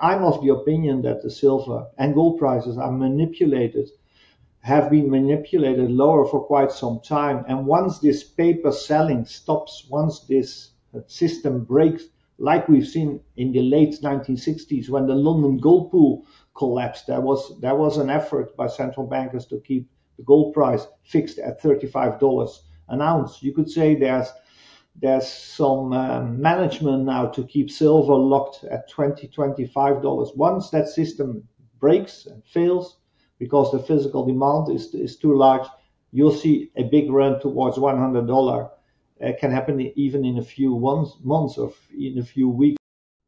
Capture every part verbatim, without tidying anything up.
I'm of the opinion that the silver and gold prices are manipulated, have been manipulated lower for quite some time. And once this paper selling stops, once this system breaks, like we've seen in the late nineteen sixties when the London gold pool collapsed, there was, there was an effort by central bankers to keep the gold price fixed at thirty-five dollars an ounce. You could say there's There's some uh, management now to keep silver locked at twenty dollars, twenty-five dollars. Once that system breaks and fails because the physical demand is, is too large, you'll see a big run towards one hundred dollars. It can happen even in a few months, months or in a few weeks.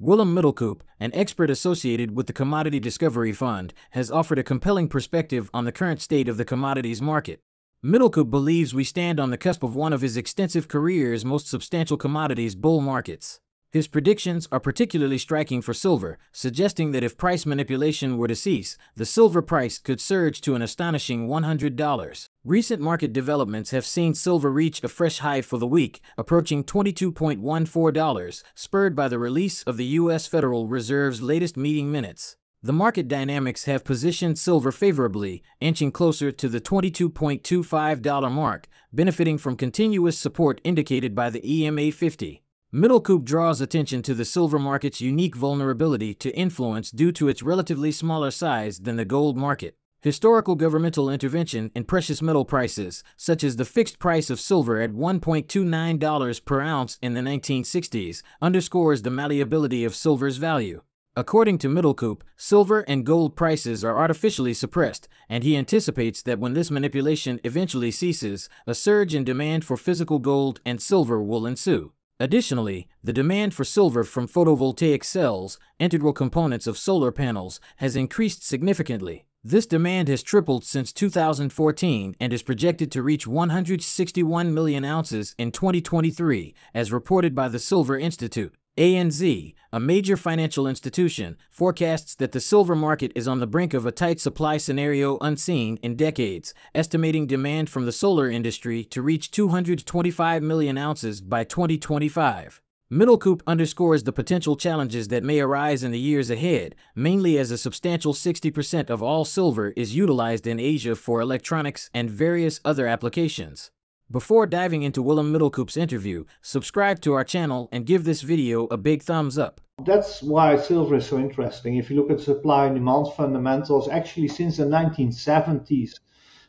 Willem Middelkoop, an expert associated with the Commodity Discovery Fund, has offered a compelling perspective on the current state of the commodities market. Middelkoop believes we stand on the cusp of one of his extensive career's most substantial commodities bull markets. His predictions are particularly striking for silver, suggesting that if price manipulation were to cease, the silver price could surge to an astonishing one hundred dollars. Recent market developments have seen silver reach a fresh high for the week, approaching twenty-two dollars and fourteen cents, spurred by the release of the U S Federal Reserve's latest meeting minutes. The market dynamics have positioned silver favorably, inching closer to the twenty-two dollars and twenty-five cents mark, benefiting from continuous support indicated by the E M A fifty. Middelkoop draws attention to the silver market's unique vulnerability to influence due to its relatively smaller size than the gold market. Historical governmental intervention in precious metal prices, such as the fixed price of silver at one dollar and twenty-nine cents per ounce in the nineteen sixties, underscores the malleability of silver's value. According to Middelkoop, silver and gold prices are artificially suppressed, and he anticipates that when this manipulation eventually ceases, a surge in demand for physical gold and silver will ensue. Additionally, the demand for silver from photovoltaic cells, integral components of solar panels, has increased significantly. This demand has tripled since two thousand fourteen and is projected to reach one hundred sixty-one million ounces in twenty twenty-three, as reported by the Silver Institute. A N Z, a major financial institution, forecasts that the silver market is on the brink of a tight supply scenario unseen in decades, estimating demand from the solar industry to reach two hundred twenty-five million ounces by twenty twenty-five. Middelkoop underscores the potential challenges that may arise in the years ahead, mainly as a substantial sixty percent of all silver is utilized in Asia for electronics and various other applications. Before diving into Willem Middelkoop's interview, subscribe to our channel and give this video a big thumbs up. That's why silver is so interesting. If you look at supply and demand fundamentals, actually since the nineteen seventies,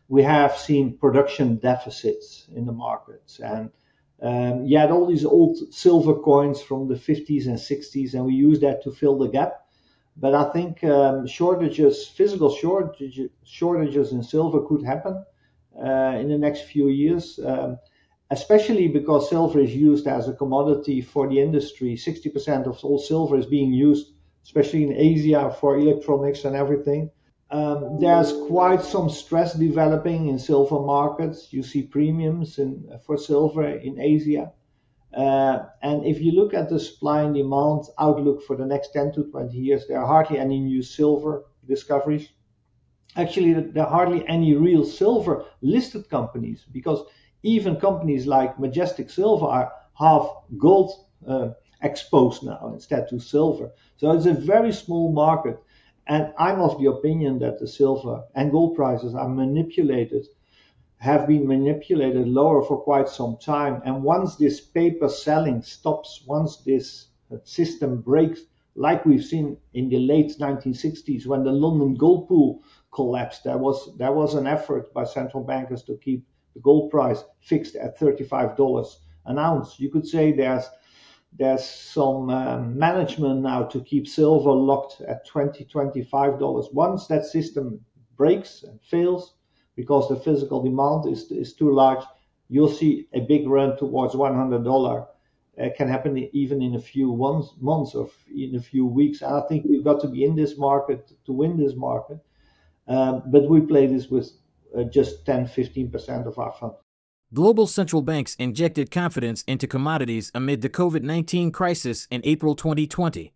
we have seen production deficits in the markets. And um, you had all these old silver coins from the fifties and sixties, and we used that to fill the gap. But I think um, shortages, physical shortages, shortages in silver could happen. Uh, in the next few years, um, especially because silver is used as a commodity for the industry. sixty percent of all silver is being used, especially in Asia, for electronics and everything. Um, there's quite some stress developing in silver markets. You see premiums in, for silver in Asia. Uh, and if you look at the supply and demand outlook for the next ten to twenty years, there are hardly any new silver discoveries. Actually, there are hardly any real silver listed companies, because even companies like Majestic Silver are half gold uh, exposed now instead to silver. So it's a very small market. And I'm of the opinion that the silver and gold prices are manipulated, have been manipulated lower for quite some time. And once this paper selling stops, once this system breaks, like we've seen in the late nineteen sixties when the London gold pool collapsed, there was there was an effort by central bankers to keep the gold price fixed at thirty-five dollars an ounce. You could say there's there's some uh, management now to keep silver locked at twenty dollars, twenty-five dollars. Once that system breaks and fails because the physical demand is is too large, you'll see a big run towards one hundred dollars. It can happen even in a few months, months or in a few weeks. And I think we've got to be in this market to win this market. Uh, but we play this with uh, just ten to fifteen percent of our fund. Global central banks injected confidence into commodities amid the COVID nineteen crisis in April twenty twenty.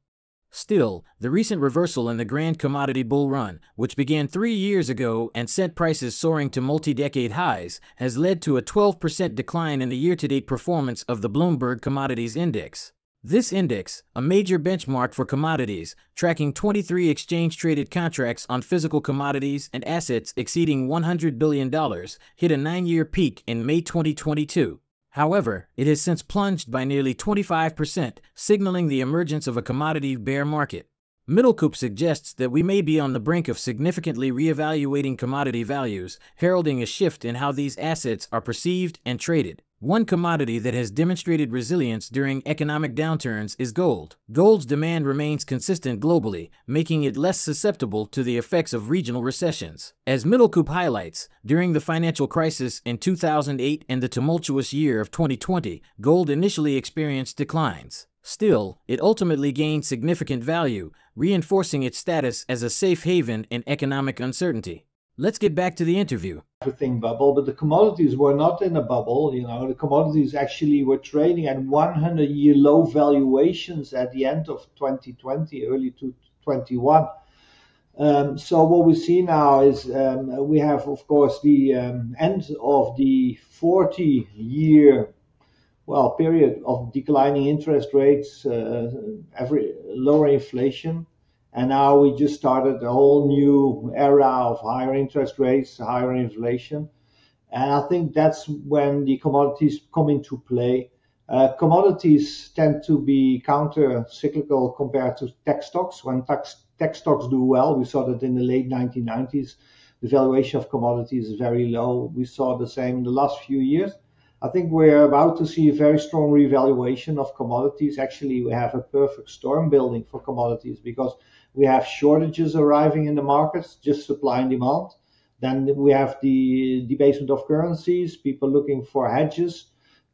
Still, the recent reversal in the grand commodity bull run, which began three years ago and sent prices soaring to multi-decade highs, has led to a twelve percent decline in the year-to-date performance of the Bloomberg Commodities Index. This index, a major benchmark for commodities, tracking twenty-three exchange-traded contracts on physical commodities and assets exceeding one hundred billion dollars, hit a nine-year peak in May twenty twenty-two. However, it has since plunged by nearly twenty-five percent, signaling the emergence of a commodity bear market. Middelkoop suggests that we may be on the brink of significantly reevaluating commodity values, heralding a shift in how these assets are perceived and traded. One commodity that has demonstrated resilience during economic downturns is gold. Gold's demand remains consistent globally, making it less susceptible to the effects of regional recessions. As Middelkoop highlights, during the financial crisis in two thousand eight and the tumultuous year of twenty twenty, gold initially experienced declines. Still, it ultimately gained significant value, reinforcing its status as a safe haven in economic uncertainty. Let's get back to the interview. Everything bubble, but the commodities were not in a bubble. You know, the commodities actually were trading at one hundred year low valuations at the end of twenty twenty, early twenty twenty-one. Um, so what we see now is um, we have, of course, the um, end of the forty year well period of declining interest rates, uh, every lower inflation. And now we just started a whole new era of higher interest rates, higher inflation. And I think that's when the commodities come into play. Uh, commodities tend to be counter-cyclical compared to tech stocks. When tech stocks do well, we saw that in the late nineteen nineties, the valuation of commodities is very low. We saw the same in the last few years. I think we're about to see a very strong revaluation of commodities. Actually, we have a perfect storm building for commodities because we have shortages arriving in the markets, just supply and demand. Then we have the debasement of currencies, people looking for hedges.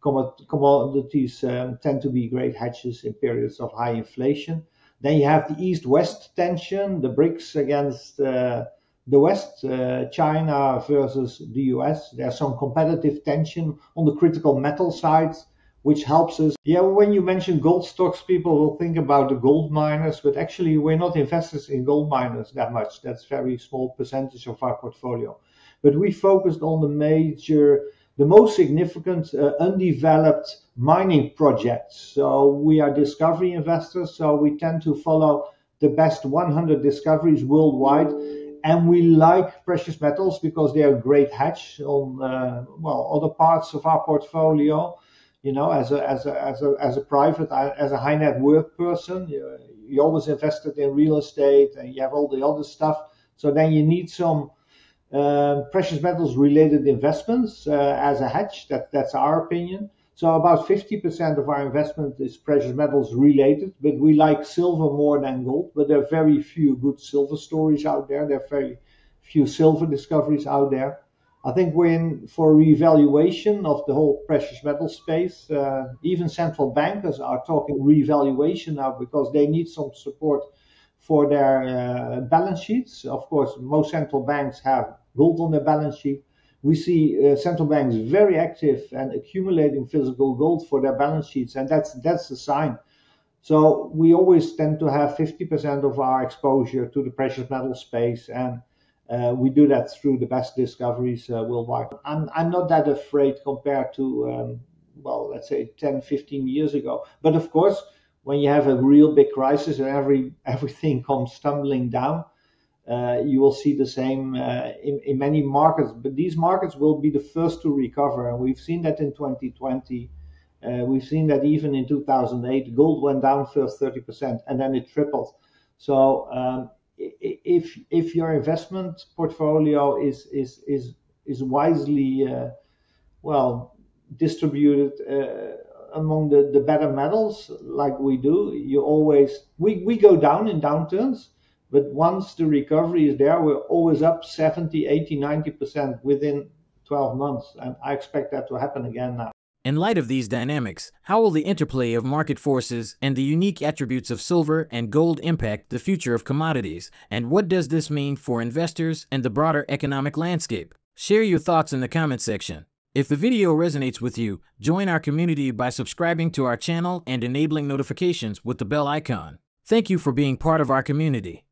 Commodities um, tend to be great hedges in periods of high inflation. Then you have the East-West tension, the BRICS against uh, the West, uh, China versus the U S. There's some competitive tension on the critical metal sides, which helps us. Yeah, when you mention gold stocks, people will think about the gold miners, but actually we're not investors in gold miners that much. That's a very small percentage of our portfolio. But we focused on the major, the most significant uh, undeveloped mining projects. So we are discovery investors, so we tend to follow the best one hundred discoveries worldwide. And we like precious metals because they are a great hedge on uh, well other parts of our portfolio. You know, as a as a as a as a private as a high net worth person, you, you always invested in real estate and you have all the other stuff. So then you need some uh, precious metals related investments uh, as a hedge. That that's our opinion. So about fifty percent of our investment is precious metals related, but we like silver more than gold. But there are very few good silver stories out there. There are very few silver discoveries out there. I think we're in for a revaluation of the whole precious metal space. Uh, even central bankers are talking revaluation now because they need some support for their uh, balance sheets. Of course, most central banks have gold on their balance sheet. We see uh, central banks very active and accumulating physical gold for their balance sheets, and that's that's a sign. So we always tend to have fifty percent of our exposure to the precious metal space, and uh, we do that through the best discoveries uh, worldwide. I'm, I'm not that afraid compared to, um, well, let's say ten, fifteen years ago. But of course, when you have a real big crisis and every everything comes stumbling down, Uh, you will see the same uh, in, in many markets, but these markets will be the first to recover. And we've seen that in twenty twenty. Uh, we've seen that even in two thousand eight, gold went down first thirty percent and then it tripled. So um, if if your investment portfolio is is is is wisely uh, well distributed uh, among the, the better metals, like we do, you always we we go down in downturns. But once the recovery is there, we're always up seventy, eighty, ninety percent within twelve months. And I expect that to happen again now. In light of these dynamics, how will the interplay of market forces and the unique attributes of silver and gold impact the future of commodities? And what does this mean for investors and the broader economic landscape? Share your thoughts in the comment section. If the video resonates with you, join our community by subscribing to our channel and enabling notifications with the bell icon. Thank you for being part of our community.